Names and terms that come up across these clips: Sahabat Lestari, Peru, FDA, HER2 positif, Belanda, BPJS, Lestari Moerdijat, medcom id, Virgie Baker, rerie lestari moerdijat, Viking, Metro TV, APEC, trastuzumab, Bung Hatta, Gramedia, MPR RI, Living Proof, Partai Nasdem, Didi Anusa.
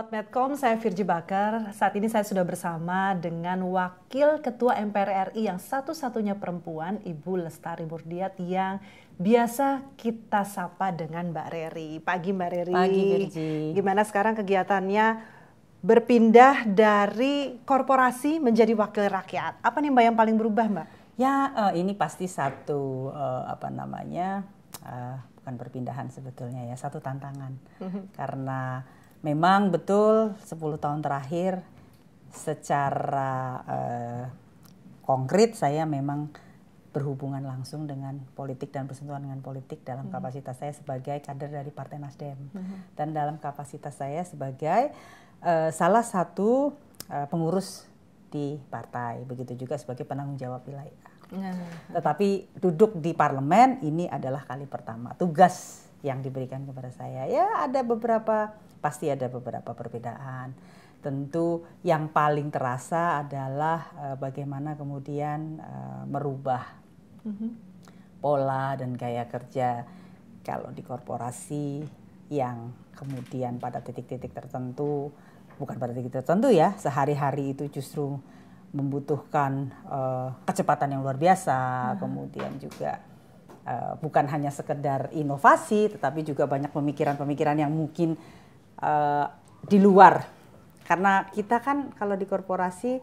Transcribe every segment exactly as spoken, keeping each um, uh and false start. Sobat Medcom, saya Virgie Baker. Saat ini saya sudah bersama dengan Wakil Ketua M P R R I yang satu-satunya perempuan, Ibu Lestari Moerdijat, yang biasa kita sapa dengan Mbak Reri. Pagi Mbak Reri. Pagi Virgie. Gimana sekarang kegiatannya berpindah dari korporasi menjadi wakil rakyat? Apa nih Mbak yang paling berubah Mbak? Ya uh, ini pasti satu uh, apa namanya, uh, bukan perpindahan sebetulnya ya, satu tantangan. Mm-hmm. Karena memang betul sepuluh tahun terakhir secara eh, konkret saya memang berhubungan langsung dengan politik dan bersentuhan dengan politik dalam hmm. kapasitas saya sebagai kader dari Partai Nasdem. Hmm. Dan dalam kapasitas saya sebagai eh, salah satu eh, pengurus di partai, begitu juga sebagai penanggung jawab wilayah. Hmm. Tetapi duduk di parlemen ini adalah kali pertama, tugas yang diberikan kepada saya. Ya ada beberapa, pasti ada beberapa perbedaan. Tentu yang paling terasa adalah uh, bagaimana kemudian uh, merubah mm-hmm. pola dan gaya kerja. Kalau di korporasi yang kemudian pada titik-titik tertentu, bukan pada titik tertentu ya, sehari-hari itu justru membutuhkan uh, kecepatan yang luar biasa, mm. kemudian juga uh, bukan hanya sekedar inovasi, tetapi juga banyak pemikiran-pemikiran yang mungkin Uh, di luar, karena kita kan kalau di korporasi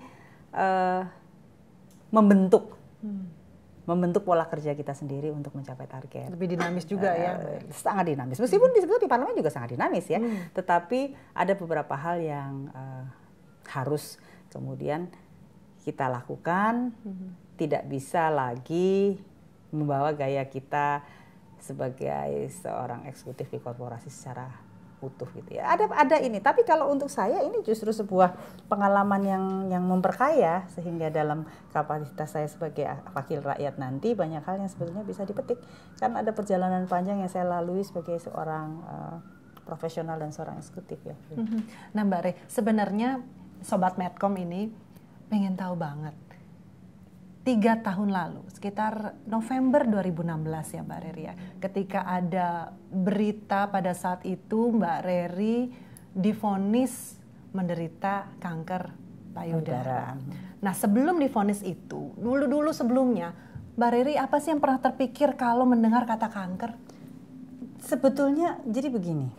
uh, membentuk hmm. membentuk pola kerja kita sendiri untuk mencapai target. Lebih dinamis juga uh, ya, Mbak. Sangat dinamis. Meskipun hmm. di, di parlemen juga sangat dinamis ya, hmm. tetapi ada beberapa hal yang uh, harus kemudian kita lakukan, hmm. tidak bisa lagi membawa gaya kita sebagai seorang eksekutif di korporasi secara utuh gitu ya. Ada ada ini, tapi kalau untuk saya ini justru sebuah pengalaman yang yang memperkaya, sehingga dalam kapasitas saya sebagai wakil rakyat nanti banyak hal yang sebetulnya bisa dipetik. Kan ada perjalanan panjang yang saya lalui sebagai seorang uh, profesional dan seorang eksekutif ya. Mm-hmm. Nah Mbak Re, sebenarnya Sobat Medcom ini pengen tahu banget. Tiga tahun lalu, sekitar November dua ribu enam belas ya Mbak Reri ya, ketika ada berita pada saat itu Mbak Reri divonis menderita kanker payudara. Nah sebelum divonis itu, dulu-dulu sebelumnya, Mbak Reri apa sih yang pernah terpikir kalau mendengar kata kanker? Sebetulnya jadi begini,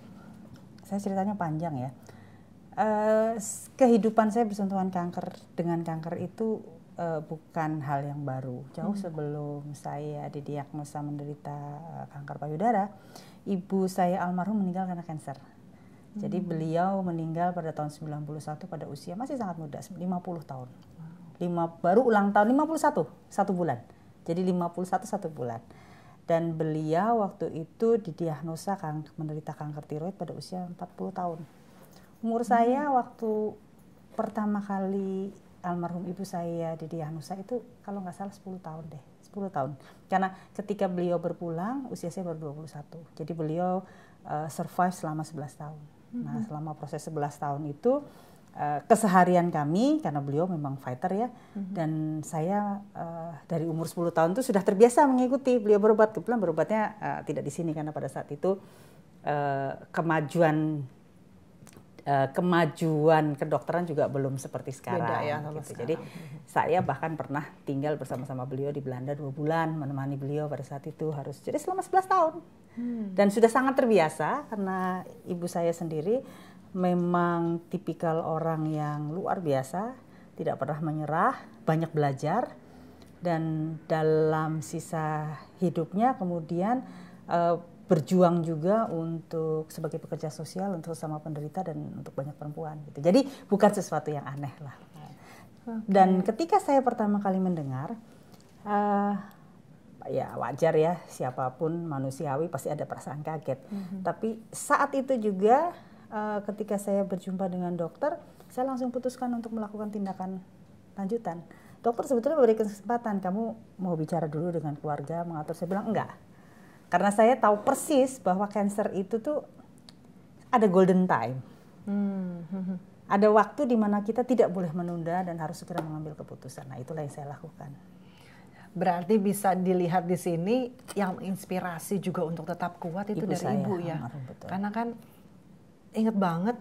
saya ceritanya panjang ya. Eh, kehidupan saya bersentuhan kanker dengan kanker itu Uh, bukan hal yang baru. Jauh hmm. sebelum saya didiagnosa menderita kanker payudara, ibu saya almarhum meninggal karena kanker. Hmm. Jadi beliau meninggal pada tahun sembilan puluh satu pada usia masih sangat muda, lima puluh tahun. Lima, baru ulang tahun lima puluh satu, satu bulan. Jadi lima puluh satu satu bulan. Dan beliau waktu itu didiagnosa kanker, menderita kanker tiroid pada usia empat puluh tahun. Umur hmm. saya waktu pertama kali almarhum ibu saya Didi Anusa itu kalau nggak salah sepuluh tahun deh, sepuluh tahun. Karena ketika beliau berpulang usia saya baru dua puluh satu. Jadi beliau uh, survive selama sebelas tahun. Mm-hmm. Nah, selama proses sebelas tahun itu uh, keseharian kami, karena beliau memang fighter ya. Mm-hmm. Dan saya uh, dari umur sepuluh tahun itu sudah terbiasa mengikuti beliau berobat. Kebetulan berobatnya uh, tidak di sini karena pada saat itu uh, kemajuan kemajuan kedokteran juga belum seperti sekarang. Beda ya, gitu. Sekarang. Jadi saya bahkan pernah tinggal bersama-sama beliau di Belanda dua bulan, menemani beliau pada saat itu harus. Jadi selama sebelas tahun. Hmm. Dan sudah sangat terbiasa karena ibu saya sendiri memang tipikal orang yang luar biasa, tidak pernah menyerah, banyak belajar. Dan dalam sisa hidupnya kemudian uh, berjuang juga untuk sebagai pekerja sosial untuk sama penderita dan untuk banyak perempuan gitu. Jadi bukan sesuatu yang aneh lah. Dan ketika saya pertama kali mendengar, uh, ya wajar ya, siapapun manusiawi pasti ada perasaan kaget. Mm-hmm. Tapi saat itu juga uh, ketika saya berjumpa dengan dokter, saya langsung putuskan untuk melakukan tindakan lanjutan. Dokter sebetulnya memberi kesempatan, kamu mau bicara dulu dengan keluarga, mengatur. Saya bilang enggak. Karena saya tahu persis bahwa kanker itu tuh ada golden time. Hmm. Ada waktu di mana kita tidak boleh menunda dan harus segera mengambil keputusan. Nah, itulah yang saya lakukan. Berarti bisa dilihat di sini yang inspirasi juga untuk tetap kuat itu ibu dari saya, ibu ya. Betul. Karena kan ingat banget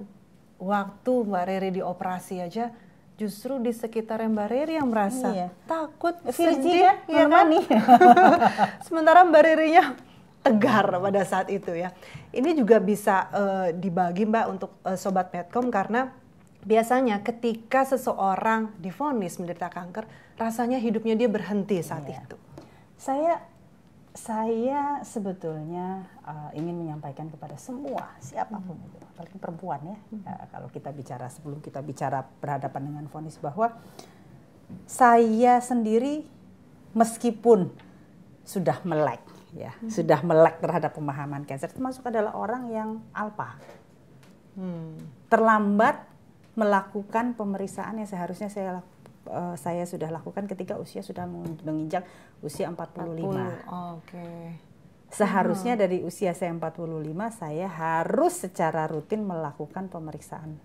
waktu Mbak Rere dioperasi aja, justru di sekitar Mbak Rere yang merasa iya. takut, Virgie ya, ya kan? Sementara Mbak Rere-nya tegar pada saat itu ya. Ini juga bisa uh, dibagi Mbak untuk uh, Sobat Medcom, karena biasanya ketika seseorang divonis menderita kanker, rasanya hidupnya dia berhenti saat iya. itu. Saya, saya sebetulnya uh, ingin menyampaikan kepada semua, siapapun hmm. itu, apalagi perempuan ya, hmm. uh, kalau kita bicara sebelum kita bicara berhadapan dengan vonis, bahwa saya sendiri meskipun sudah melek ya, hmm. sudah melek terhadap pemahaman kanker, termasuk adalah orang yang alpa, hmm. terlambat melakukan pemeriksaan yang seharusnya saya lakukan. Uh, saya sudah lakukan ketika usia sudah menginjak usia empat puluh lima. Oh, okay. Seharusnya hmm. dari usia saya empat puluh lima, saya harus secara rutin melakukan pemeriksaan.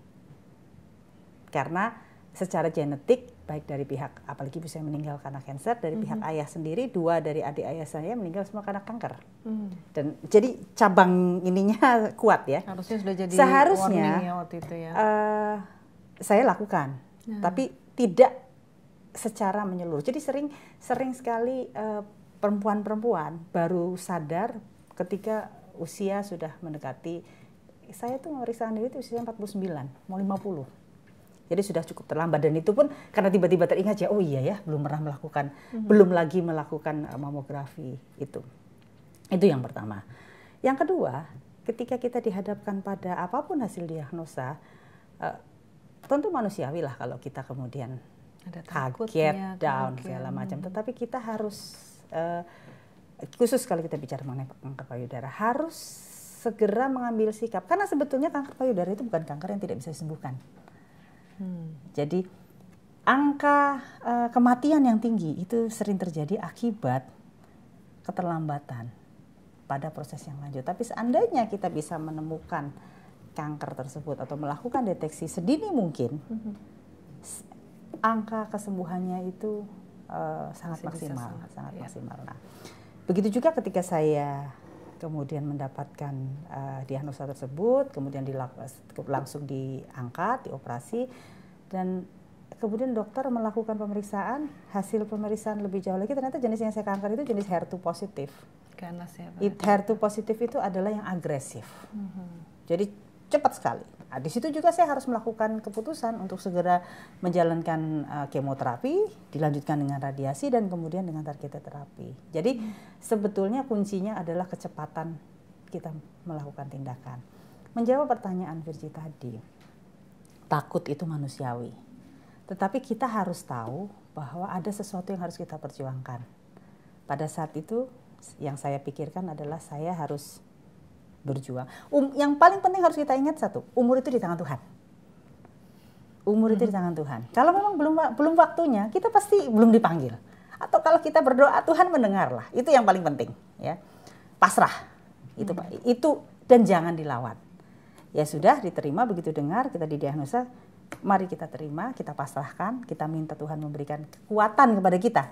Karena secara genetik, baik dari pihak, apalagi ibu saya meninggal karena kanker, dari hmm. pihak ayah sendiri, dua dari adik ayah saya meninggal semua karena kanker. Hmm. Dan jadi cabang ininya kuat ya. Harusnya sudah jadi seharusnya, warning ya waktu itu ya. Uh, saya lakukan, hmm. tapi tidak secara menyeluruh. Jadi sering sering sekali perempuan-perempuan uh, baru sadar ketika usia sudah mendekati, saya tuh pemeriksaan diri itu usia empat puluh sembilan, mau lima puluh. Jadi sudah cukup terlambat, dan itu pun karena tiba-tiba teringat ya, oh iya ya, belum pernah melakukan, mm-hmm. belum lagi melakukan uh, mamografi itu. Itu yang pertama. Yang kedua, ketika kita dihadapkan pada apapun hasil diagnosa, uh, tentu manusiawi lah kalau kita kemudian ada kaget, ya, down, kaget. segala macam. Tetapi kita harus, uh, khusus kalau kita bicara mengenai kanker payudara, harus segera mengambil sikap. Karena sebetulnya kanker payudara itu bukan kanker yang tidak bisa disembuhkan. Hmm. Jadi angka uh, kematian yang tinggi itu sering terjadi akibat keterlambatan pada proses yang lanjut. Tapi seandainya kita bisa menemukan kanker tersebut atau melakukan deteksi sedini mungkin, hmm. angka kesembuhannya itu uh, sangat maksimal, sangat iya. maksimal. Nah, begitu juga ketika saya kemudian mendapatkan uh, diagnosa tersebut, kemudian langsung diangkat, dioperasi, dan kemudian dokter melakukan pemeriksaan, hasil pemeriksaan lebih jauh lagi, ternyata jenis yang saya kanker itu jenis H E R two positif. Karena saya H E R two positif itu adalah yang agresif, mm-hmm. jadi cepat sekali. Nah, di situ juga saya harus melakukan keputusan untuk segera menjalankan uh, kemoterapi, dilanjutkan dengan radiasi, dan kemudian dengan targeted terapi. Jadi hmm. sebetulnya kuncinya adalah kecepatan kita melakukan tindakan. Menjawab pertanyaan Virgie tadi, takut itu manusiawi. Tetapi kita harus tahu bahwa ada sesuatu yang harus kita perjuangkan. Pada saat itu yang saya pikirkan adalah saya harus berjuang. Um, yang paling penting harus kita ingat satu, umur itu di tangan Tuhan. Umur hmm. itu di tangan Tuhan. Kalau memang belum belum waktunya, kita pasti belum dipanggil. Atau kalau kita berdoa, Tuhan mendengarlah. Itu yang paling penting, ya. Pasrah. Itu hmm. itu dan jangan dilawan. Ya sudah diterima, begitu dengar kita didiagnosa, mari kita terima, kita pasrahkan, kita minta Tuhan memberikan kekuatan kepada kita.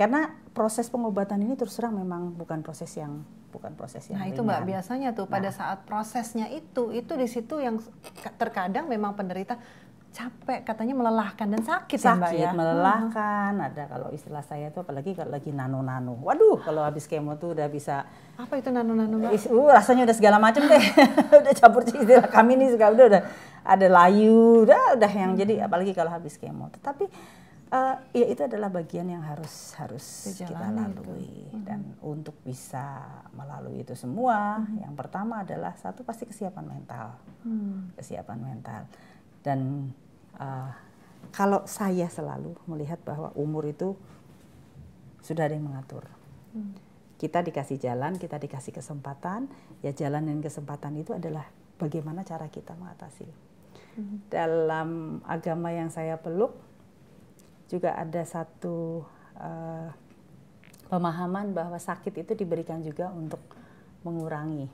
Karena proses pengobatan ini terus terang memang bukan proses yang bukan proses yang Nah, ringan. Itu Mbak biasanya tuh pada nah. saat prosesnya itu itu di situ yang terkadang memang penderita capek, katanya melelahkan dan sakit, sakit ya Mbak ya. melelahkan. Hmm. Ada kalau istilah saya itu apalagi kalau lagi nano-nano. Waduh, kalau habis kemo tuh udah bisa apa itu nano-nano Mbak? Uh, rasanya udah segala macam deh. Udah campur istilah kami nih suka udah udah ada layu, udah udah yang hmm. jadi apalagi kalau habis kemo. Tetapi Uh, ya itu adalah bagian yang harus harus kita lalui itu. Dan mm-hmm. untuk bisa melalui itu semua, mm-hmm. yang pertama adalah satu pasti kesiapan mental, mm. kesiapan mental. Dan uh, kalau saya selalu melihat bahwa umur itu sudah ada yang mengatur. Mm. Kita dikasih jalan, kita dikasih kesempatan. Ya jalan dan kesempatan itu adalah bagaimana cara kita mengatasi. Mm-hmm. Dalam agama yang saya peluk juga ada satu uh, pemahaman bahwa sakit itu diberikan juga untuk mengurangi,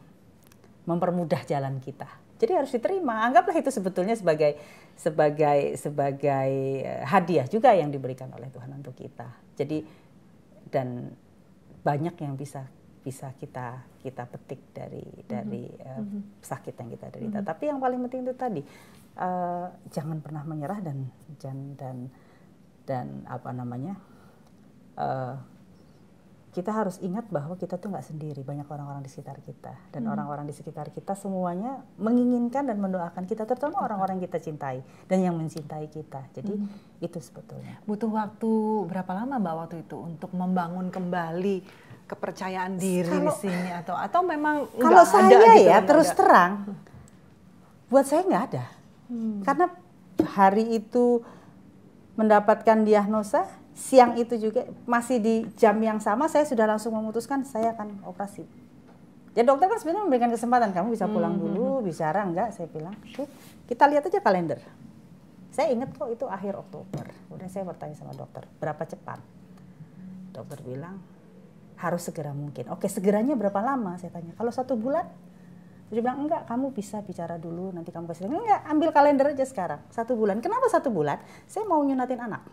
mempermudah jalan kita. Jadi harus diterima. Anggaplah itu sebetulnya sebagai sebagai sebagai hadiah juga yang diberikan oleh Tuhan untuk kita. Jadi dan banyak yang bisa bisa kita kita petik dari mm-hmm. dari uh, mm-hmm. sakit yang kita derita. Mm-hmm. Tapi yang paling penting itu tadi uh, jangan pernah menyerah dan dan dan, dan apa namanya uh, kita harus ingat bahwa kita tuh nggak sendiri, banyak orang-orang di sekitar kita dan orang-orang mm-hmm. di sekitar kita semuanya menginginkan dan mendoakan kita, terutama orang-orang kita cintai dan yang mencintai kita. Jadi mm-hmm. itu sebetulnya. Butuh waktu berapa lama Mbak waktu itu untuk membangun kembali kepercayaan diri kalau, di sini atau atau memang kalau saya ada, gitu, ya terus ada. terang buat saya nggak ada hmm. karena hari itu mendapatkan diagnosa, siang itu juga masih di jam yang sama saya sudah langsung memutuskan saya akan operasi. Ya dokter kan sebenarnya memberikan kesempatan, kamu bisa pulang hmm. dulu, bicara enggak, saya bilang kita lihat aja kalender. Saya ingat kok itu akhir Oktober. Udah saya bertanya sama dokter berapa cepat, dokter bilang harus segera mungkin. Oke, segeranya berapa lama? Saya tanya. Kalau satu bulan? Dia bilang, enggak, kamu bisa bicara dulu, nanti kamu kasih. Enggak, ambil kalender aja sekarang. Satu bulan. Kenapa satu bulan? Saya mau nyunatin anak.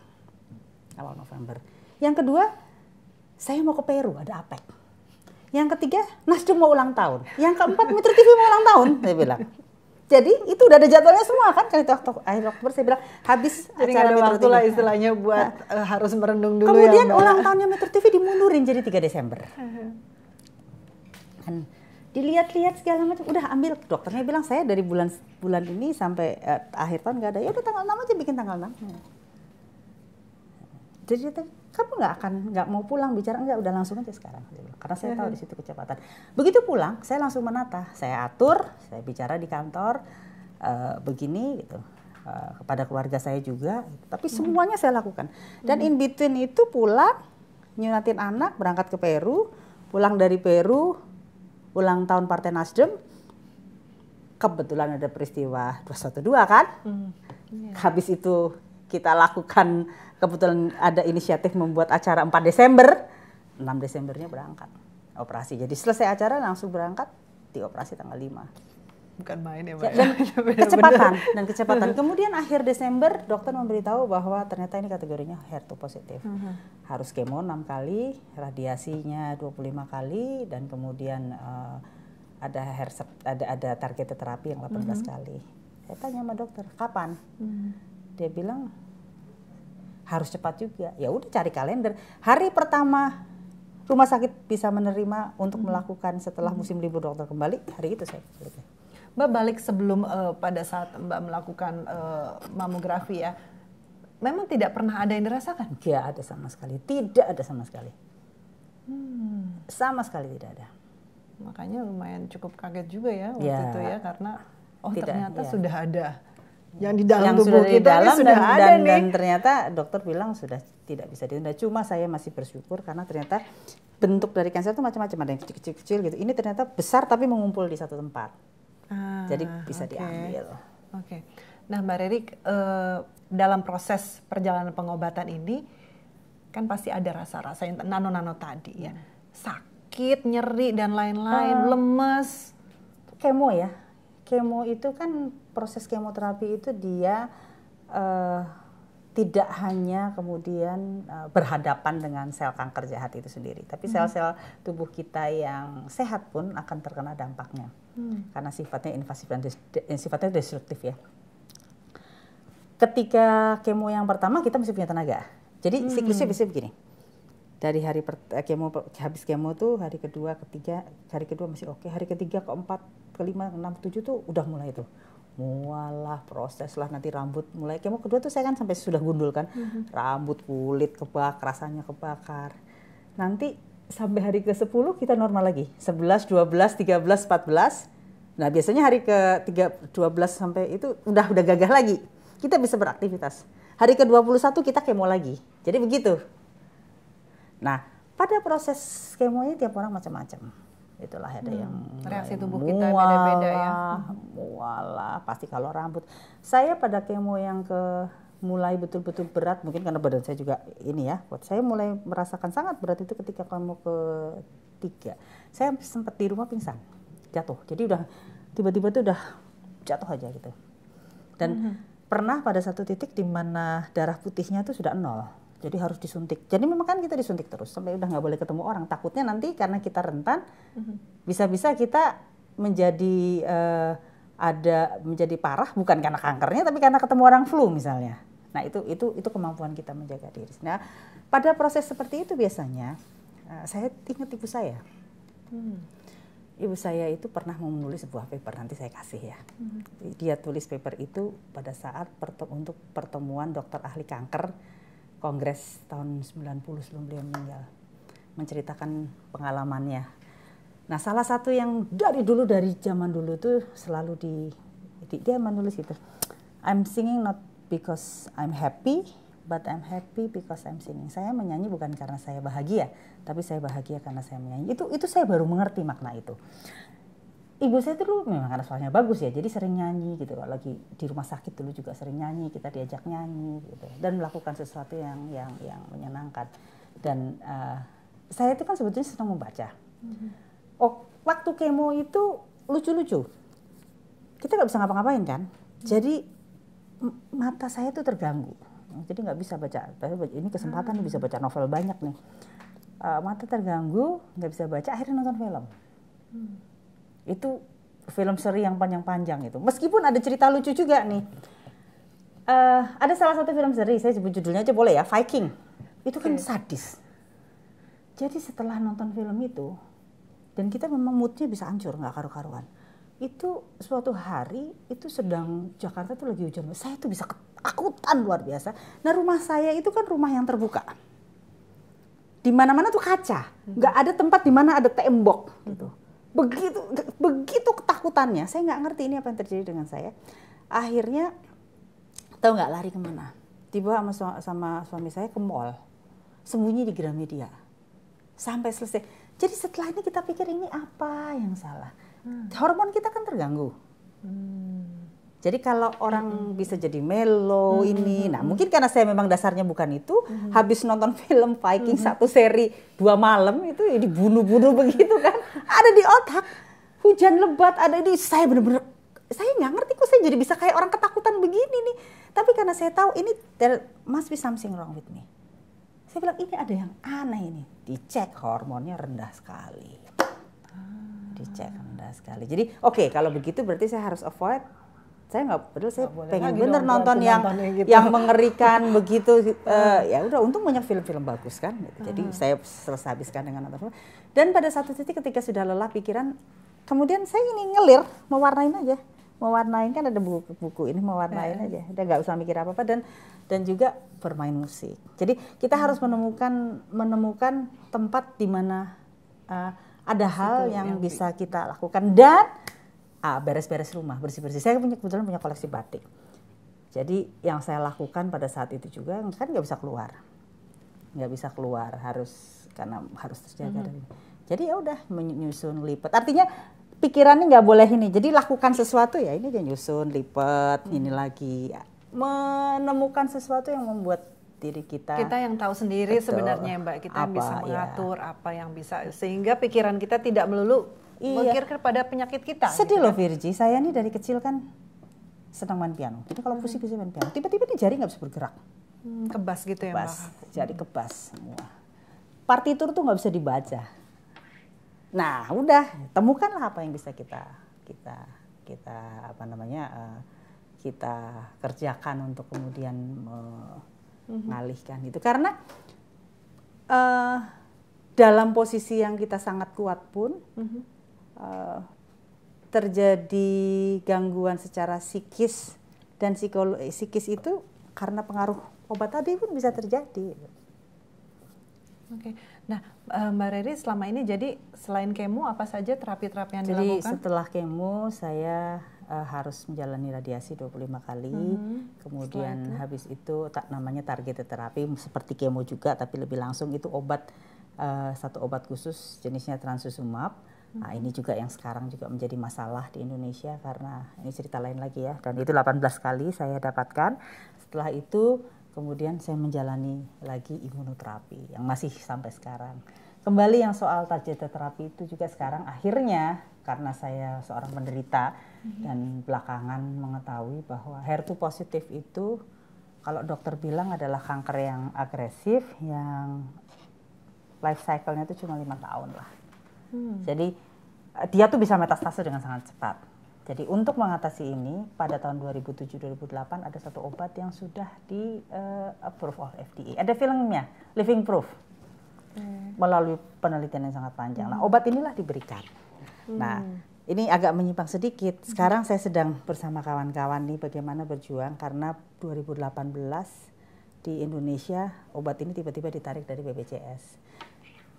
Awal November. Yang kedua, saya mau ke Peru, ada APEC. Yang ketiga, Nasdem mau ulang tahun. Yang keempat, Metro T V mau ulang tahun. Saya bilang. Jadi itu udah ada jadwalnya semua kan, kali itu akhir Oktober saya bilang habis jadi acara Metro T V. Lah istilahnya buat nah. uh, harus merenung dulu. Kemudian ya, ulang tahunnya Metro T V dimundurin jadi tiga Desember. Kan dilihat-lihat segala macam, udah ambil, dokternya bilang saya dari bulan bulan ini sampai uh, akhir tahun nggak ada. Ya udah tanggal enam aja, bikin tanggal enam. Hmm. Jadi kamu nggak akan nggak mau pulang bicara, enggak, udah langsung aja sekarang karena saya tahu di situ kecepatan. Begitu pulang saya langsung menata, saya atur, saya bicara di kantor uh, begini gitu uh, kepada keluarga saya juga gitu. Tapi semuanya saya lakukan dan in between itu pulang nyunatin anak, berangkat ke Peru, pulang dari Peru ulang tahun Partai Nasdem, kebetulan ada peristiwa dua satu dua kan mm. yeah. habis itu kita lakukan, kebetulan ada inisiatif membuat acara empat Desember, enam Desembernya berangkat operasi. Jadi selesai acara langsung berangkat dioperasi tanggal lima. Bukan main ya, Mbak. Dan kecepatan dan kecepatan. Kemudian akhir Desember dokter memberitahu bahwa ternyata ini kategorinya H E R two positif. Uh-huh. Harus kemo enam kali, radiasinya dua puluh lima kali dan kemudian uh, ada H E R ada ada targeted terapi yang delapan belas uh-huh. kali. Saya tanya sama dokter, kapan? Uh-huh. Dia bilang harus cepat juga. Ya udah cari kalender. Hari pertama rumah sakit bisa menerima untuk melakukan setelah musim libur dokter kembali, hari itu saya. Mbak balik sebelum uh, pada saat Mbak melakukan uh, mamografi ya, memang tidak pernah ada yang dirasakan? Tidak ada sama sekali. Tidak ada sama sekali. Hmm. Sama sekali tidak ada. Makanya lumayan cukup kaget juga ya waktu ya, itu ya karena oh tidak, ternyata ya. sudah ada. Yang di dalam yang tubuh sudah kita dalam sudah dan, ada dan, nih. Dan ternyata dokter bilang sudah tidak bisa ditunda. Cuma saya masih bersyukur karena ternyata bentuk dari kanker itu macam-macam, ada yang kecil-kecil gitu. Ini ternyata besar tapi mengumpul di satu tempat. Ah, jadi bisa okay. diambil. Oke. Okay. Nah, Mbak Rerik, uh, dalam proses perjalanan pengobatan ini kan pasti ada rasa-rasa yang nano-nano tadi ya. Sakit, nyeri dan lain-lain, uh, lemes. Kemo ya. Kemo itu kan proses kemoterapi itu dia uh, tidak hanya kemudian uh, berhadapan dengan sel kanker jahat itu sendiri, tapi sel-sel hmm. tubuh kita yang sehat pun akan terkena dampaknya hmm. karena sifatnya invasif dan sifatnya destruktif ya. Ketika kemo yang pertama kita mesti punya tenaga, jadi hmm. siklusnya bisa begini. Dari hari per, kemo, habis kemo tuh hari kedua, ketiga, hari kedua masih oke, okay. hari ketiga, keempat, kelima, enam, tujuh tuh udah mulai tuh. Mualah proses lah, nanti rambut mulai kemo kedua tuh saya kan sampai sudah gundul kan. Mm-hmm. Rambut, kulit kebakar, rasanya kebakar. Nanti sampai hari ke sepuluh kita normal lagi. sebelas, dua belas, tiga belas, empat belas. Nah biasanya hari ke tiga, dua belas sampai itu udah udah gagah lagi. Kita bisa beraktivitas. Hari ke dua puluh satu kita kemo lagi. Jadi begitu. Nah, pada proses kemonya tiap orang macam-macam. Itulah ada hmm. yang reaksi tubuh mualah, kita beda-beda ya. Mualah, pasti kalau rambut. Saya pada kemo yang ke mulai betul-betul berat, mungkin karena badan saya juga ini ya. Saya mulai merasakan sangat berat itu ketika kemo ke tiga. Saya sempat di rumah pingsan, jatuh. Jadi udah tiba-tiba tuh udah jatuh aja gitu. Dan hmm. pernah pada satu titik di mana darah putihnya tuh sudah nol. Jadi harus disuntik. Jadi memang kan kita disuntik terus sampai udah nggak boleh ketemu orang. Takutnya nanti karena kita rentan, bisa-bisa kita menjadi uh, ada menjadi parah bukan karena kankernya, tapi karena ketemu orang flu misalnya. Nah itu itu itu kemampuan kita menjaga diri. Nah pada proses seperti itu biasanya uh, saya ingat ibu saya. Hmm. Ibu saya itu pernah menulis sebuah paper, nanti saya kasih ya. Mm-hmm. Dia tulis paper itu pada saat pertem- untuk pertemuan dokter ahli kanker Kongres tahun sembilan puluh sebelum beliau meninggal. Menceritakan pengalamannya. Nah salah satu yang dari dulu, dari zaman dulu tuh selalu di, di dia menulis itu. I'm singing not because I'm happy, but I'm happy because I'm singing. Saya menyanyi bukan karena saya bahagia, tapi saya bahagia karena saya menyanyi. Itu itu saya baru mengerti makna itu. Ibu saya dulu memang karena suaranya bagus ya, jadi sering nyanyi gitu. Lagi di rumah sakit dulu juga sering nyanyi, kita diajak nyanyi gitu. Dan melakukan sesuatu yang yang yang menyenangkan. Dan uh, saya itu kan sebetulnya senang membaca. Oh, waktu kemo itu lucu-lucu. Kita nggak bisa ngapa-ngapain kan? Jadi mata saya itu terganggu. Jadi nggak bisa baca. Ini kesempatan nih bisa baca novel banyak nih. Uh, mata terganggu, nggak bisa baca. Akhirnya nonton film. Hmm. Itu film seri yang panjang-panjang itu. Meskipun ada cerita lucu juga nih. Uh, ada salah satu film seri, saya sebut judulnya aja boleh ya, Viking. Itu kan okay. Sadis. Jadi setelah nonton film itu, dan kita memang moodnya bisa hancur, nggak karu-karuan. Itu suatu hari itu sedang Jakarta tuh lagi hujan, saya tuh bisa ketakutan luar biasa. Nah rumah saya itu kan rumah yang terbuka, di mana-mana tuh kaca, nggak ada tempat di mana ada tembok gitu. Begitu begitu ketakutannya, saya nggak ngerti ini apa yang terjadi dengan saya. Akhirnya tahu nggak lari kemana? Tiba sama, sama suami saya ke mall, sembunyi di Gramedia sampai selesai. Jadi setelah ini kita pikir ini apa yang salah? Hmm. Hormon kita kan terganggu. Hmm. Jadi kalau orang hmm. bisa jadi melo hmm. ini, nah mungkin karena saya memang dasarnya bukan itu, hmm. habis nonton film Viking hmm. satu seri dua malam itu ya dibunuh-bunuh begitu kan, ada di otak, hujan lebat ada di, saya bener-bener, saya nggak ngerti kok saya jadi bisa kayak orang ketakutan begini nih, tapi karena saya tahu ini there must be something wrong with me, saya bilang ini ada yang aneh ini, dicek hormonnya rendah sekali. Dicek rendah sekali. Jadi oke okay, kalau begitu berarti saya harus avoid. Saya nggak peduli. Saya gak pengen bener nonton, nonton yang gitu. Yang mengerikan begitu. Uh, ya udah untung banyak film-film bagus kan. Gitu. Jadi hmm. saya selesai habiskan dengan nonton film. Dan pada satu titik ketika sudah lelah pikiran, kemudian saya ini ngelir, mewarnain aja, mewarnain kan ada buku-buku ini mewarnain hmm. aja. Udah nggak usah mikir apa-apa dan dan juga bermain musik. Jadi kita hmm. harus menemukan menemukan tempat di mana uh, ada hal yang bisa kita lakukan dan ah, beres-beres rumah, bersih-bersih. Saya punya, kebetulan punya koleksi batik. Jadi yang saya lakukan pada saat itu juga kan nggak bisa keluar, nggak bisa keluar harus karena harus terjaga. Mm-hmm. Jadi ya udah menyusun lipat. Artinya pikirannya nggak boleh ini. Jadi lakukan sesuatu ya ini aja nyusun lipat mm-hmm. ini lagi menemukan sesuatu yang membuat diri kita. Kita yang tahu sendiri. Betul. Sebenarnya Mbak, kita apa, bisa mengatur ya. Apa yang bisa sehingga pikiran kita tidak melulu iya. memikirkan pada penyakit kita. Sedih gitu, loh Virgie, kan? Saya nih dari kecil kan senang main piano. Jadi kalau pusing bisa main piano. Tiba-tiba nih jari nggak bisa bergerak. Hmm, kebas gitu ya kebas. Mbak. Jadi kebas semua. Partitur tuh nggak bisa dibaca. Nah, udah temukanlah apa yang bisa kita kita kita apa namanya uh, kita kerjakan untuk kemudian uh, mengalihkan itu karena uh, dalam posisi yang kita sangat kuat pun uh-huh. uh, terjadi gangguan secara psikis dan psikolo- psikis itu karena pengaruh obat tadi pun bisa terjadi. Oke, okay. Nah Mbak Riri selama ini jadi selain kemo apa saja terapi-terapi yang dilakukan? Jadi setelah kemo saya uh, harus menjalani radiasi dua puluh lima kali, hmm, kemudian itu. Habis itu tak namanya targeted terapi seperti kemo juga tapi lebih langsung itu obat uh, satu obat khusus jenisnya trastuzumab. Hmm. Nah, ini juga yang sekarang juga menjadi masalah di Indonesia karena ini cerita lain lagi ya dan itu delapan belas kali saya dapatkan. Setelah itu kemudian saya menjalani lagi imunoterapi yang masih sampai sekarang. Kembali yang soal targeted terapi itu juga sekarang akhirnya karena saya seorang penderita mm-hmm. dan belakangan mengetahui bahwa H E R two positif itu Kalau dokter bilang adalah kanker yang agresif, yang life cycle-nya itu cuma lima tahun lah. Hmm. Jadi dia tuh bisa metastase dengan sangat cepat. Jadi untuk mengatasi ini, pada tahun dua ribu tujuh dua ribu delapan ada satu obat yang sudah di uh, approve oleh F D A. Ada filmnya, Living Proof, hmm. melalui penelitian yang sangat panjang. Hmm. Nah obat inilah diberikan. Hmm. Nah. Ini agak menyimpang sedikit. Sekarang saya sedang bersama kawan-kawan nih bagaimana berjuang karena dua ribu delapan belas di Indonesia obat ini tiba-tiba ditarik dari B P J S.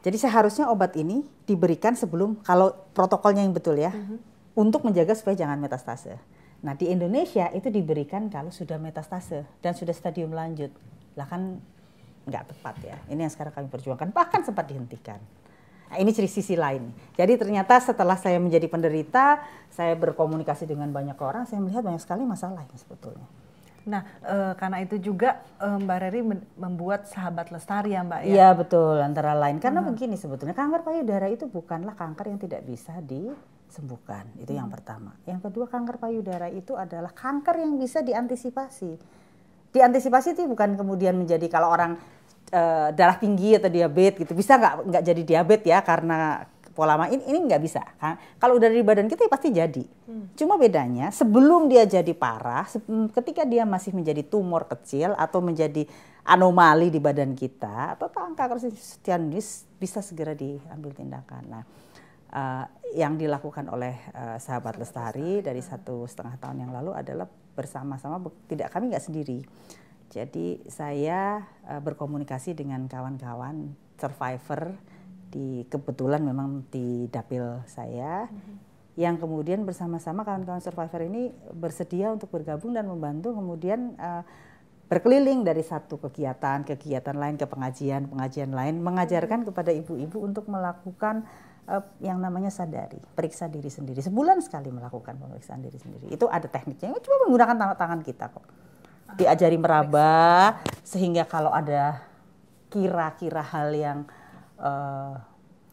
Jadi seharusnya obat ini diberikan sebelum, kalau protokolnya yang betul ya, uh-huh. untuk menjaga supaya jangan metastase. Nah di Indonesia itu diberikan kalau sudah metastase dan sudah stadium lanjut. Lah kan nggak tepat ya. Ini yang sekarang kami perjuangkan, bahkan sempat dihentikan. Nah, ini ciri sisi lain. Jadi ternyata setelah saya menjadi penderita, saya berkomunikasi dengan banyak orang, saya melihat banyak sekali masalah ini sebetulnya. Nah, e, karena itu juga e, Mbak Riri membuat Sahabat Lestari ya Mbak? Iya ya, betul, antara lain. Karena hmm. begini sebetulnya, kanker payudara itu bukanlah kanker yang tidak bisa disembuhkan. Itu hmm. yang pertama. Yang kedua, kanker payudara itu adalah kanker yang bisa diantisipasi. Diantisipasi itu bukan kemudian menjadi kalau orang Uh, darah tinggi atau diabetes gitu, bisa nggak nggak jadi diabetes ya karena pola makan ini, ini nggak bisa kan? Kalau udah dari badan kita ya pasti jadi. Hmm. Cuma bedanya sebelum dia jadi parah, ketika dia masih menjadi tumor kecil atau menjadi anomali di badan kita atau kanker situs bisa segera diambil tindakan. Nah, uh, yang dilakukan oleh uh, Sahabat Lestari dari satu setengah tahun yang lalu adalah bersama-sama, tidak kami nggak sendiri. Jadi saya uh, berkomunikasi dengan kawan-kawan survivor di kebetulan memang di dapil saya mm-hmm. yang kemudian bersama-sama kawan-kawan survivor ini bersedia untuk bergabung dan membantu kemudian uh, berkeliling dari satu kegiatan, kegiatan lain ke pengajian, pengajian lain mengajarkan mm-hmm. kepada ibu-ibu untuk melakukan uh, yang namanya sadari, periksa diri sendiri. Sebulan sekali melakukan pemeriksaan diri sendiri. Itu ada tekniknya, cuma menggunakan tangan kita kok. Diajari meraba sehingga kalau ada kira-kira hal yang uh,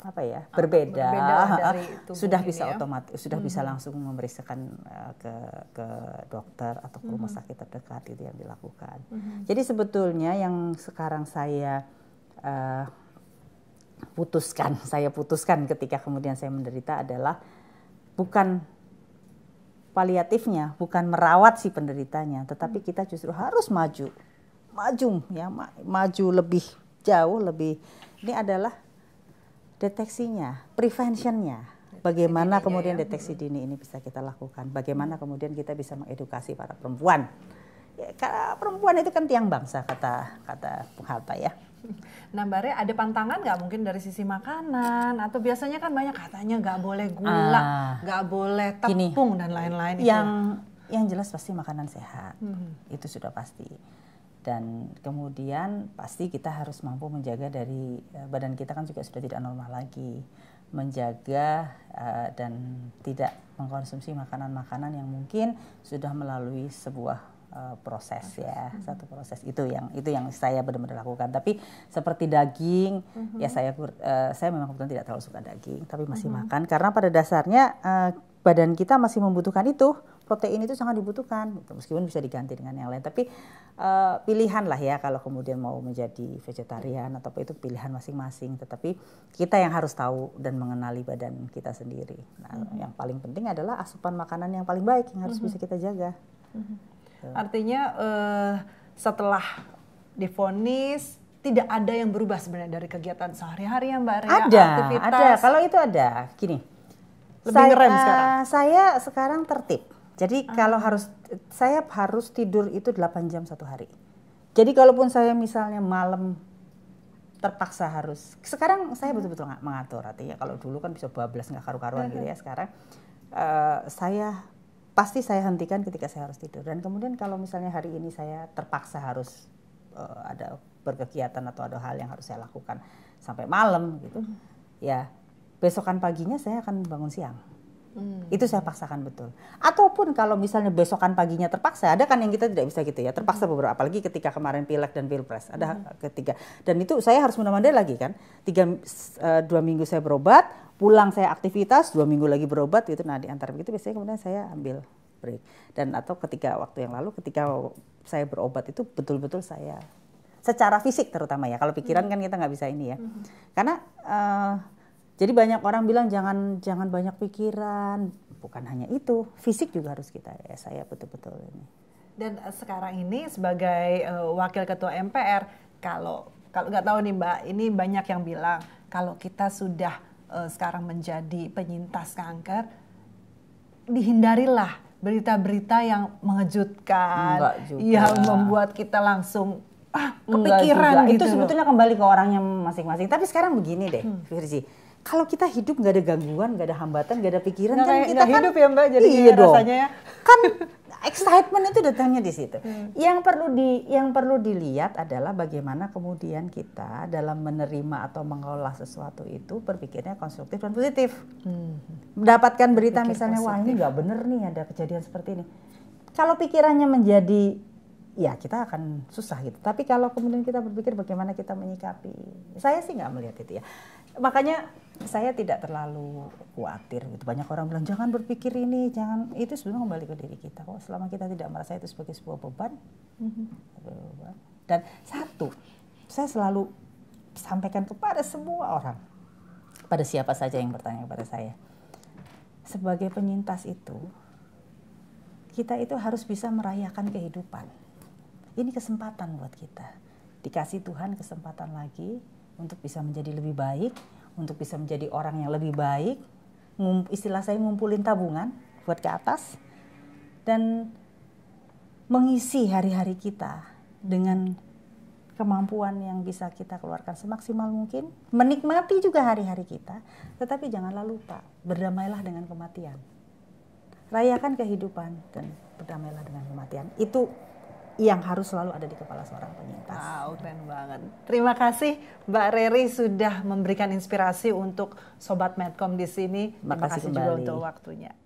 apa ya berbeda, berbeda dari sudah bisa ya. Otomatis sudah hmm. bisa langsung memeriksakan uh, ke ke dokter atau ke rumah sakit terdekat itu yang dilakukan. Hmm. Jadi sebetulnya yang sekarang saya uh, putuskan, saya putuskan ketika kemudian saya menderita adalah bukan paliatifnya, bukan merawat si penderitanya, tetapi kita justru harus maju, maju ya, ma maju lebih jauh, lebih ini adalah deteksinya, preventionnya, bagaimana kemudian deteksi dini ini bisa kita lakukan, bagaimana kemudian kita bisa mengedukasi para perempuan, ya, karena perempuan itu kan tiang bangsa kata kata Bung Hatta ya. Nah Mbak Re, ada pantangan nggak mungkin dari sisi makanan atau biasanya kan banyak katanya nggak boleh gula, nggak ah, boleh tepung gini, dan lain-lain. Yang itu. Yang jelas pasti makanan sehat, hmm. itu sudah pasti. Dan kemudian pasti kita harus mampu menjaga dari badan kita kan juga sudah tidak normal lagi, menjaga uh, dan tidak mengkonsumsi makanan-makanan yang mungkin sudah melalui sebuah Uh, proses ya, mm-hmm. satu proses itu yang itu yang saya benar-benar lakukan. Tapi seperti daging, mm-hmm. ya saya uh, saya memang kebetulan tidak terlalu suka daging, tapi masih mm-hmm. makan karena pada dasarnya uh, badan kita masih membutuhkan itu, protein itu sangat dibutuhkan. Meskipun bisa diganti dengan yang lain, tapi uh, pilihan lah ya kalau kemudian mau menjadi vegetarian atau apa itu pilihan masing-masing. Tetapi kita yang harus tahu dan mengenali badan kita sendiri. Nah, mm-hmm. yang paling penting adalah asupan makanan yang paling baik yang harus mm-hmm. bisa kita jaga. Mm-hmm. Artinya eh, setelah divonis tidak ada yang berubah sebenarnya dari kegiatan sehari-hari ya Mbak Ria? Ada, aktivitas. Ada. Kalau itu ada, gini. Lebih ngerem sekarang? Saya sekarang tertib. Jadi ah. kalau harus, saya harus tidur itu delapan jam satu hari. Jadi kalaupun saya misalnya malam terpaksa harus, sekarang saya betul-betul mengatur. Artinya kalau dulu kan bisa bablas nggak karu-karuan gitu ya. Sekarang eh, saya pasti saya hentikan ketika saya harus tidur dan kemudian kalau misalnya hari ini saya terpaksa harus uh, ada berkegiatan atau ada hal yang harus saya lakukan sampai malam gitu hmm. ya besokan paginya saya akan bangun siang hmm. itu saya paksakan betul ataupun kalau misalnya besokan paginya terpaksa ada kan yang kita tidak bisa gitu ya terpaksa hmm. beberapa apalagi ketika kemarin pileg dan pilpres ada hmm. ketiga dan itu saya harus menambah lagi kan tiga uh, dua minggu saya berobat pulang saya aktivitas, dua minggu lagi berobat gitu. Nah di antara begitu biasanya kemudian saya ambil break. Dan atau ketika waktu yang lalu ketika saya berobat itu betul-betul saya secara fisik terutama ya. Kalau pikiran hmm. kan kita nggak bisa ini ya. Hmm. Karena uh, jadi banyak orang bilang jangan jangan banyak pikiran. Bukan hanya itu, fisik juga harus kita ya. Saya betul-betul ini. Dan sekarang ini sebagai uh, wakil ketua M P R, kalau kalau nggak tahu nih Mbak, ini banyak yang bilang kalau kita sudah uh, sekarang menjadi penyintas kanker, dihindarilah berita-berita yang mengejutkan, yang membuat kita langsung ah, kepikiran gitu. Itu sebetulnya kembali ke orangnya masing-masing. Tapi sekarang begini deh, hmm. Virgie. Kalau kita hidup nggak ada gangguan, nggak ada hambatan, nggak ada pikiran, nah, kan kita kan hidup ya Mbak, jadi iya rasanya ya. Kan excitement itu datangnya di situ. Hmm. Yang perlu di yang perlu dilihat adalah bagaimana kemudian kita dalam menerima atau mengelola sesuatu itu berpikirnya konstruktif dan positif. Hmm. Mendapatkan berita pikir misalnya positif. Wah ini nggak bener nih ada kejadian seperti ini. Kalau pikirannya menjadi ya kita akan susah gitu. Tapi kalau kemudian kita berpikir bagaimana kita menyikapi, saya sih nggak melihat itu ya. Makanya saya tidak terlalu khawatir gitu. Banyak orang bilang jangan berpikir ini, jangan itu sebenarnya kembali ke diri kita kok. Selama kita tidak merasa itu sebagai sebuah beban. Mm-hmm. Dan satu, saya selalu sampaikan kepada semua orang, pada siapa saja yang bertanya kepada saya, sebagai penyintas itu kita itu harus bisa merayakan kehidupan. Ini kesempatan buat kita. Dikasih Tuhan kesempatan lagi untuk bisa menjadi lebih baik, untuk bisa menjadi orang yang lebih baik. Istilah saya ngumpulin tabungan buat ke atas dan mengisi hari-hari kita dengan kemampuan yang bisa kita keluarkan semaksimal mungkin. Menikmati juga hari-hari kita, tetapi janganlah lupa berdamailah dengan kematian. Rayakan kehidupan dan berdamailah dengan kematian. Itu yang harus selalu ada di kepala seorang penyintas. Wow, keren banget. Terima kasih Mbak Riri sudah memberikan inspirasi untuk Sobat Medcom di sini. Terima kasih juga untuk waktunya.